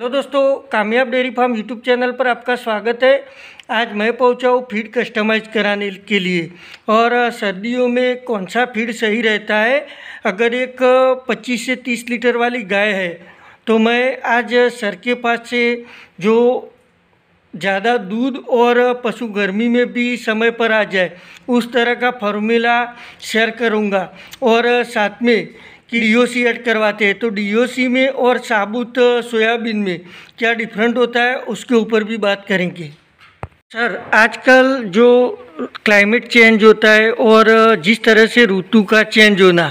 Hello दोस्तों, कामयाब dairy farm YouTube channel पर आपका स्वागत है। आज मैं पहुंचा हूँ फीड कस्टमाइज़ कराने के लिए और सर्दियों में कौन सा फीड सही रहता है। अगर एक 25 से 30 लीटर वाली गाय है तो मैं आज सर के पास से जो ज़्यादा दूध और पशु गर्मी में भी समय पर आ जाए उस तरह का फॉर्मूला शेयर करूँगा और साथ में कि DOC ऐड करवाते हैं तो DOC में और साबुत सोयाबीन में क्या डिफरेंट होता है उसके ऊपर भी बात करेंगे। सर, आजकल जो क्लाइमेट चेंज होता है और जिस तरह से ऋतु का चेंज होना,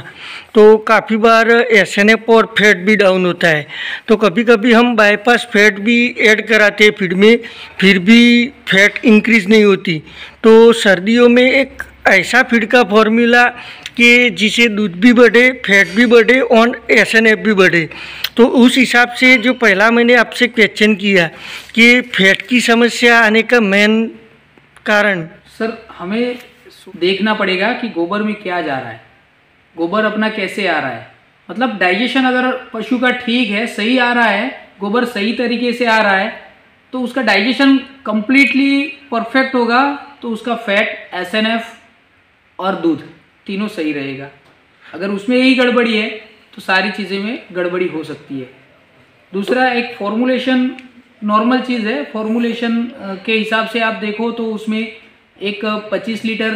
तो काफ़ी बार SNF और फैट भी डाउन होता है, तो कभी कभी हम बाईपास फैट भी ऐड कराते हैं फीड में, फिर भी फैट इंक्रीज़ नहीं होती। तो सर्दियों में एक ऐसा फीड का फॉर्मूला कि जिसे दूध भी बढ़े, फैट भी बढ़े और SNF भी बढ़े। तो उस हिसाब से जो पहला मैंने आपसे क्वेश्चन किया कि फैट की समस्या आने का मेन कारण सर हमें देखना पड़ेगा कि गोबर में क्या जा रहा है, गोबर अपना कैसे आ रहा है। मतलब डाइजेशन अगर पशु का ठीक है, सही आ रहा है, गोबर सही तरीके से आ रहा है तो उसका डाइजेशन कम्प्लीटली परफेक्ट होगा, तो उसका फैट, SNF और दूध तीनों सही रहेगा। अगर उसमें यही गड़बड़ी है तो सारी चीज़ें में गड़बड़ी हो सकती है। दूसरा, एक फॉर्मुलेशन नॉर्मल चीज़ है, फॉर्मुलेशन के हिसाब से आप देखो तो उसमें एक 25 लीटर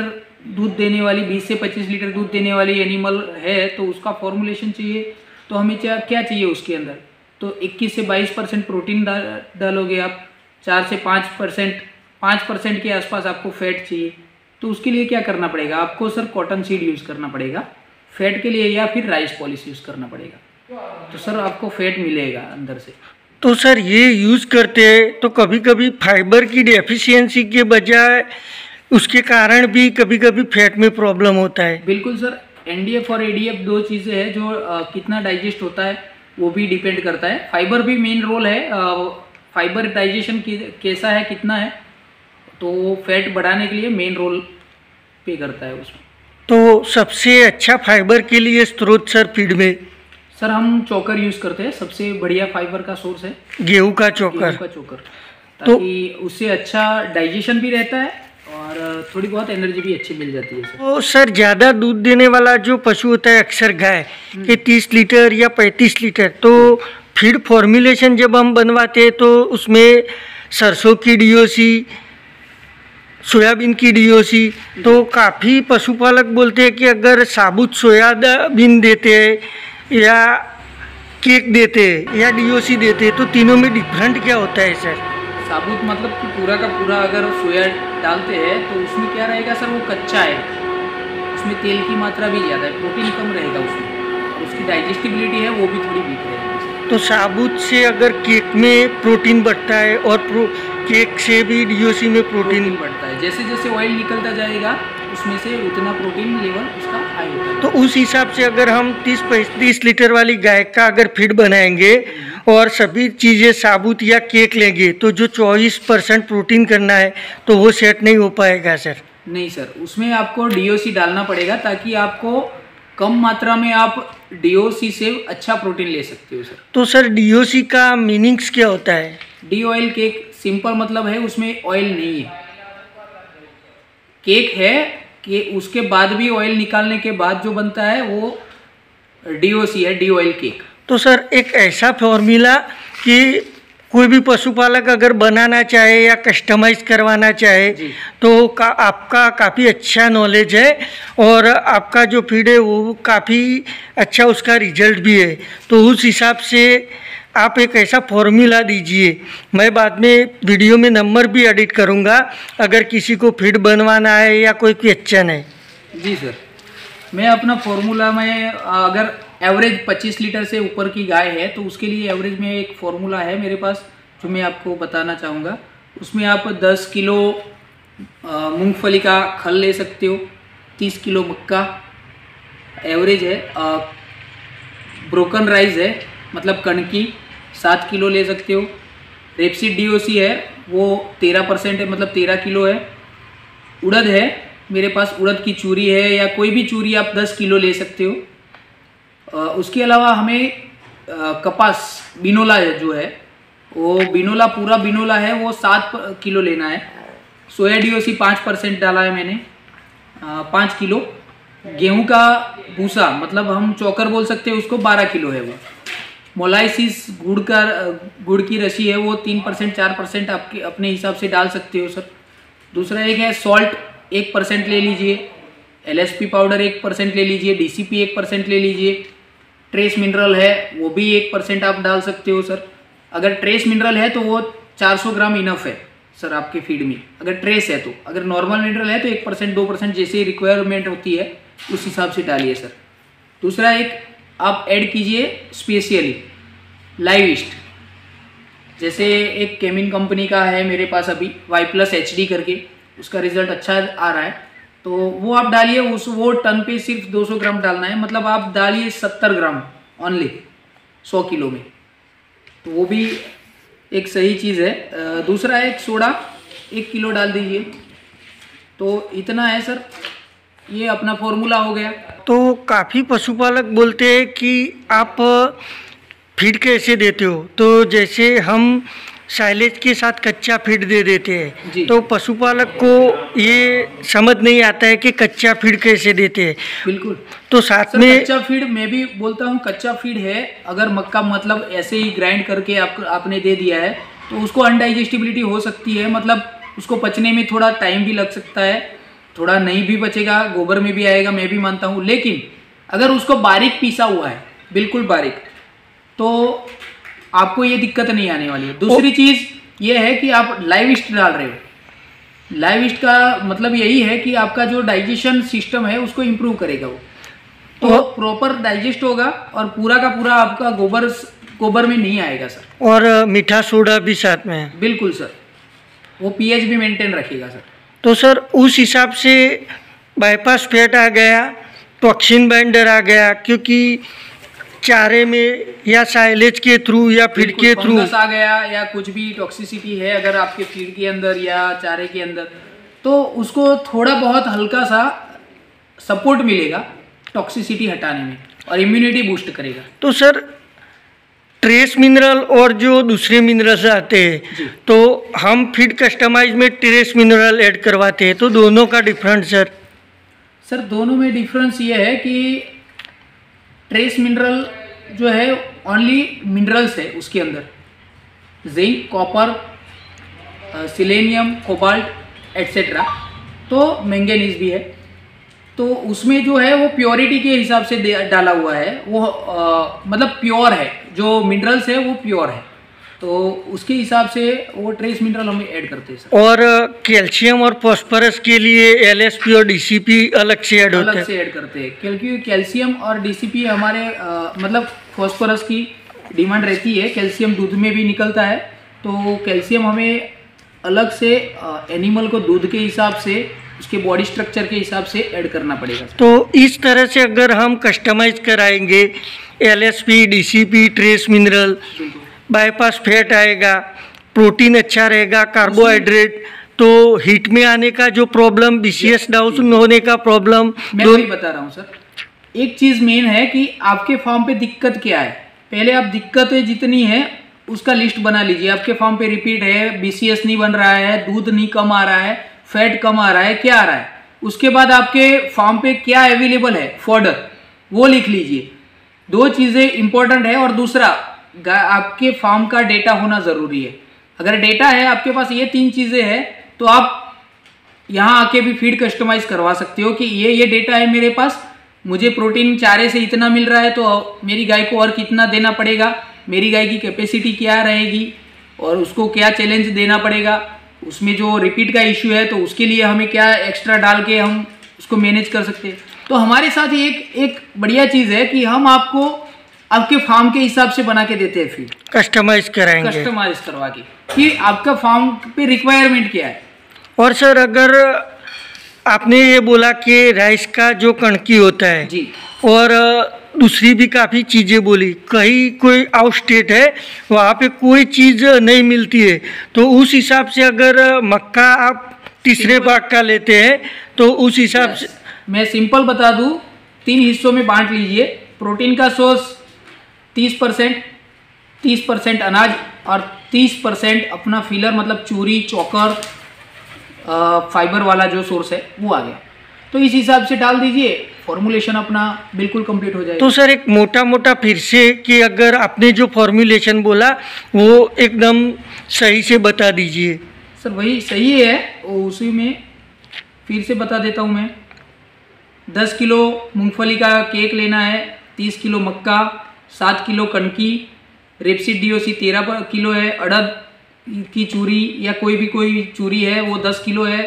दूध देने वाली, 20 से 25 लीटर दूध देने वाली एनिमल है तो उसका फॉर्मुलेशन चाहिए। तो हमें क्या चाहिए उसके अंदर, तो 21 से 22% प्रोटीन डालोगे आप, 4 से 5% के आसपास आपको फैट चाहिए। तो उसके लिए क्या करना पड़ेगा आपको सर, कॉटन सीड यूज़ करना पड़ेगा फैट के लिए, या फिर राइस पॉलिश यूज़ करना पड़ेगा, तो सर आपको फैट मिलेगा अंदर से। तो सर ये यूज़ करते हैं तो कभी कभी फाइबर की डेफिशिएंसी के बजाय उसके कारण भी कभी कभी फैट में प्रॉब्लम होता है। बिल्कुल सर, NDF और ADF दो चीज़ें हैं जो कितना डाइजेस्ट होता है वो भी डिपेंड करता है। फाइबर भी मेन रोल है, फाइबर डाइजेशन कैसा है, कितना है, तो फैट बढ़ाने के लिए मेन रोल पे करता है उसमें। तो सबसे अच्छा फाइबर के लिए स्रोत सर फीड में सर हम चोकर यूज़ करते हैं, सबसे बढ़िया फाइबर का सोर्स है गेहूं का चोकर, ताकि तो उससे अच्छा डाइजेशन भी रहता है और थोड़ी बहुत एनर्जी भी अच्छी मिल जाती है। तो सर ज़्यादा दूध देने वाला जो पशु होता है, अक्सर गाय के 30 लीटर या 35 लीटर, तो फीड फॉर्मुलेशन जब हम बनवाते हैं तो उसमें सरसों की DOC, सोयाबीन की DOC, तो काफ़ी पशुपालक बोलते हैं कि अगर साबुत सोयाबीन देते हैं या केक देते हैं या DOC देते हैं तो तीनों में डिफरेंट क्या होता है सर? साबुत मतलब कि पूरा का पूरा अगर सोया डालते हैं तो उसमें क्या रहेगा सर, वो कच्चा है, उसमें तेल की मात्रा भी ज़्यादा है, प्रोटीन कम रहेगा उसमें, उसकी डाइजेस्टिबिलिटी है वो भी थोड़ी वीक रहेगी। तो साबुत से अगर केक में प्रोटीन बढ़ता है और केक से भी DOC में प्रोटीन बढ़ता है, जैसे जैसे ऑयल निकलता जाएगा उसमें से उतना प्रोटीन लेवल उसका हाई होता है। तो उस हिसाब से अगर हम 30-35 लीटर वाली गाय का अगर फीड बनाएंगे और सभी चीज़ें साबुत या केक लेंगे तो जो 24% प्रोटीन करना है तो वो सेट नहीं हो पाएगा सर? नहीं सर, उसमें आपको DOC डालना पड़ेगा ताकि आपको कम मात्रा में आप DOC से अच्छा प्रोटीन ले सकते हो सर। तो सर DOC का मीनिंग्स क्या होता है? डी ऑयल केक, सिंपल मतलब है उसमें ऑयल नहीं है, केक है कि उसके बाद भी ऑयल निकालने के बाद जो बनता है वो DOC है, डी ऑयल केक। तो सर एक ऐसा फॉर्मूला कि कोई भी पशुपालक अगर बनाना चाहे या कस्टमाइज करवाना चाहे तो आपका काफ़ी अच्छा नॉलेज है और आपका जो फीड है वो काफ़ी अच्छा, उसका रिजल्ट भी है, तो उस हिसाब से आप एक ऐसा फॉर्मूला दीजिए। मैं बाद में वीडियो में नंबर भी एडिट करूंगा अगर किसी को फीड बनवाना है या कोई क्वेश्चन है। जी सर, मैं अपना फॉर्मूला में अगर एवरेज 25 लीटर से ऊपर की गाय है तो उसके लिए एवरेज में एक फॉर्मूला है मेरे पास जो मैं आपको बताना चाहूँगा। उसमें आप 10 किलो मूंगफली का खल ले सकते हो, 30 किलो मक्का एवरेज है, ब्रोकन राइस है मतलब कणकी 7 किलो ले सकते हो, रेपसीड DOC है वो 13% है मतलब 13 किलो है, उड़द है मेरे पास, उड़द की चूरी है या कोई भी चूरी आप 10 किलो ले सकते हो। उसके अलावा हमें कपास बिनोला जो है वो बिनोला पूरा बिनोला है वो 7 किलो लेना है। सोया DOC 5% डाला है मैंने 5 किलो। गेहूं का भूसा मतलब हम चोकर बोल सकते हैं उसको 12 किलो है वो। मोलाइसिस गुड़ की रसी है वो 3% 4% आपके अपने हिसाब से डाल सकते हो सर। दूसरा एक है सॉल्ट 1% ले लीजिए, LSP पाउडर 1% ले लीजिए, DCP 1% ले लीजिए। ट्रेस मिनरल है वो भी 1% आप डाल सकते हो सर। अगर ट्रेस मिनरल है तो वो 400 ग्राम इनफ है सर आपके फीड में, अगर ट्रेस है तो। अगर नॉर्मल मिनरल है तो 1% 2% जैसे रिक्वायरमेंट होती है उस हिसाब से डालिए सर। दूसरा एक आप ऐड कीजिए स्पेशली लाइव ईस्ट, जैसे एक केमिन कंपनी का है मेरे पास अभी Y+HD करके, उसका रिजल्ट अच्छा आ रहा है तो वो आप डालिए। उस वो टन पे सिर्फ 200 ग्राम डालना है, मतलब आप डालिए 70 ग्राम ओनली 100 किलो में, तो वो भी एक सही चीज़ है। दूसरा एक सोडा 1 किलो डाल दीजिए। तो इतना है सर, ये अपना फॉर्मूला हो गया। तो काफ़ी पशुपालक बोलते हैं कि आप फीड कैसे देते हो, तो जैसे हम साइलेज के साथ कच्चा फीड दे देते हैं तो पशुपालक को ये समझ नहीं आता है कि कच्चा फीड कैसे देते हैं। बिल्कुल, तो साथ में कच्चा फीड मैं भी बोलता हूँ कच्चा फीड है। अगर मक्का मतलब ऐसे ही ग्राइंड करके आपने दे दिया है तो उसको अनडाइजेस्टिबिलिटी हो सकती है, मतलब उसको पचने में थोड़ा टाइम भी लग सकता है, थोड़ा नहीं भी बचेगा, गोबर में भी आएगा, मैं भी मानता हूँ। लेकिन अगर उसको बारीक पीसा हुआ है बिल्कुल बारीक तो आपको ये दिक्कत नहीं आने वाली है। दूसरी चीज़ ये है कि आप लाइव ईस्ट डाल रहे हो, लाइव ईस्ट का मतलब यही है कि आपका जो डाइजेशन सिस्टम है उसको इम्प्रूव करेगा वो, तो प्रॉपर डाइजेस्ट होगा और पूरा का पूरा आपका गोबर में नहीं आएगा सर। और मीठा सोडा भी साथ में है। बिल्कुल सर, वो pH भी मेंटेन रखेगा सर। तो सर उस हिसाब से बाईपास फैट आ गया, टॉक्सिन बाइंडर आ गया, क्योंकि चारे में या साइलेज के थ्रू या फीड के थ्रू फंगस आ गया या कुछ भी टॉक्सिसिटी है अगर आपके फीड के अंदर या चारे के अंदर, तो उसको थोड़ा बहुत हल्का सा सपोर्ट मिलेगा टॉक्सिसिटी हटाने में और इम्यूनिटी बूस्ट करेगा। तो सर ट्रेस मिनरल और जो दूसरे मिनरल्स आते हैं तो हम फीड कस्टमाइज में ट्रेस मिनरल ऐड करवाते हैं, तो दोनों का डिफरेंस सर दोनों में डिफरेंस ये है कि ट्रेस मिनरल जो है ओनली मिनरल्स है, उसके अंदर zinc, copper, selenium, cobalt etcetera, तो मैंगनीज भी है, तो उसमें जो है वो प्योरिटी के हिसाब से डाला हुआ है वो, मतलब प्योर है जो मिनरल्स है वो प्योर है, तो उसके हिसाब से वो ट्रेस मिनरल हम ऐड करते हैं सर। और कैल्शियम और फॉस्फोरस के लिए LSP और DCP अलग से ऐड होते हैं, ऐड करते हैं, क्योंकि कैल्शियम और DCP हमारे मतलब फॉस्फोरस की डिमांड रहती है, कैल्शियम दूध में भी निकलता है, तो कैल्शियम हमें अलग से एनिमल को दूध के हिसाब से उसके बॉडी स्ट्रक्चर के हिसाब से ऐड करना पड़ेगा। तो इस तरह से अगर हम कस्टमाइज कराएंगे LSP, DCP, trace mineral, bypass fat आएगा, प्रोटीन अच्छा रहेगा, कार्बोहाइड्रेट, तो हीट में आने का जो प्रॉब्लम, BCS डाउन होने का प्रॉब्लम, मैं वही बता रहा हूँ सर। एक चीज़ मेन है कि आपके फार्म पे दिक्कत क्या है, पहले आप दिक्कतें जितनी है उसका लिस्ट बना लीजिए। आपके फार्म पे रिपीट है, BCS नहीं बन रहा है, दूध नहीं कम आ रहा है, फैट कम आ रहा है, क्या आ रहा है, उसके बाद आपके फार्म पे क्या अवेलेबल है फॉडर वो लिख लीजिए। दो चीज़ें इंपॉर्टेंट है और दूसरा आपके फार्म का डेटा होना ज़रूरी है। अगर डेटा है आपके पास, ये 3 चीज़ें हैं तो आप यहाँ आके भी फीड कस्टमाइज करवा सकते हो कि ये डेटा है मेरे पास, मुझे प्रोटीन चारे से इतना मिल रहा है तो मेरी गाय को और कितना देना पड़ेगा, मेरी गाय की कैपेसिटी क्या रहेगी और उसको क्या चैलेंज देना पड़ेगा, उसमें जो रिपीट का इश्यू है तो उसके लिए हमें क्या एक्स्ट्रा डाल के हम उसको मैनेज कर सकते हैं। तो हमारे साथ एक बढ़िया चीज़ है कि हम आपको आपके फार्म के हिसाब से बना के देते हैं फीड, कस्टमाइज कराएंगे, कस्टमाइज करवा के कि आपका फार्म पे रिक्वायरमेंट क्या है। और सर अगर आपने ये बोला कि राइस का जो कणकी होता है जी, और दूसरी भी काफ़ी चीज़ें बोली, कहीं कोई आउट स्टेट है वहाँ पे कोई चीज़ नहीं मिलती है, तो उस हिसाब से अगर मक्का आप तीसरे भाग का लेते हैं तो उस हिसाब से मैं सिंपल बता दूँ, 3 हिस्सों में बांट लीजिए। प्रोटीन का सोर्स 30%, 30% अनाज और 30% अपना फिलर मतलब चूरी चौकर फाइबर वाला जो सोर्स है वो आ गया। तो इस हिसाब से डाल दीजिए, फॉर्मुलेशन अपना बिल्कुल कंप्लीट हो जाएगा। तो सर एक मोटा मोटा फिर से कि अगर आपने जो फॉर्मुलेशन बोला वो एकदम सही से बता दीजिए। सर वही सही है, उसी में फिर से बता देता हूँ मैं। 10 किलो मूंगफली का केक लेना है, 30 किलो मक्का, 7 किलो कनकी, रेपसीड DOC 13 किलो है, अड़द की चूरी या कोई भी चूरी है वो 10 किलो है,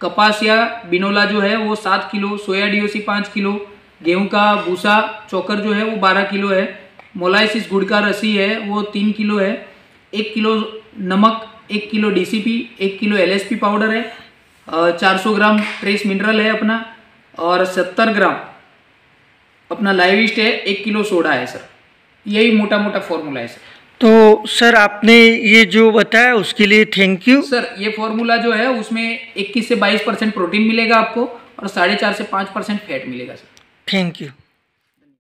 कपास या बिनोला जो है वो 7 किलो, सोया DOC 5 किलो, गेहूं का भूसा चोकर जो है वो 12 किलो है, मोलाइसिस गुड़ का रसी है वो 3 किलो है, 1 किलो नमक, 1 kilo DCP, 1 kilo LSP powder है, 400 ग्राम ट्रेस मिनरल है अपना, और 70 ग्राम अपना लाइव यीस्ट है, 1 किलो सोडा है सर। यही मोटा मोटा फॉर्मूला है सर। तो सर आपने ये जो बताया उसके लिए थैंक यू सर। ये फॉर्मूला जो है उसमें 21 से 22% प्रोटीन मिलेगा आपको और 4.5 से 5% फैट मिलेगा सर। Thank you.